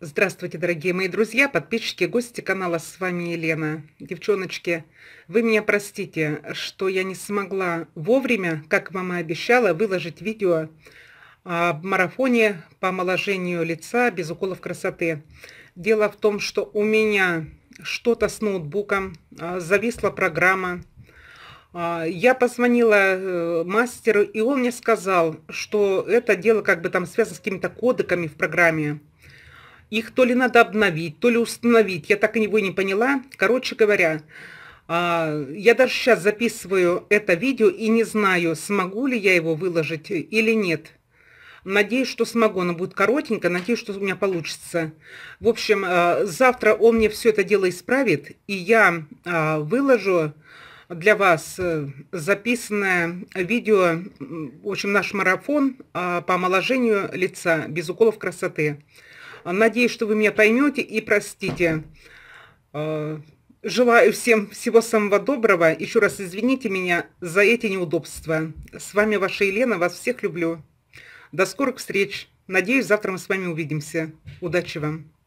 Здравствуйте, дорогие мои друзья, подписчики, гости канала, с вами Елена. Девчоночки, вы меня простите, что я не смогла вовремя, как мама обещала, выложить видео о марафоне по омоложению лица без уколов красоты. Дело в том, что у меня что-то с ноутбуком, зависла программа. Я позвонила мастеру, и он мне сказал, что это дело как бы там связано с какими-то кодеками в программе. Их то ли надо обновить, то ли установить. Я так и его не поняла. Короче говоря, я даже сейчас записываю это видео и не знаю, смогу ли я его выложить или нет. Надеюсь, что смогу. Оно будет коротенько. Надеюсь, что у меня получится. В общем, завтра он мне все это дело исправит. И я выложу для вас записанное видео. В общем, наш марафон по омоложению лица без уколов красоты. Надеюсь, что вы меня поймете и простите. Желаю всем всего самого доброго. Еще раз извините меня за эти неудобства. С вами ваша Елена. Вас всех люблю. До скорых встреч. Надеюсь, завтра мы с вами увидимся. Удачи вам.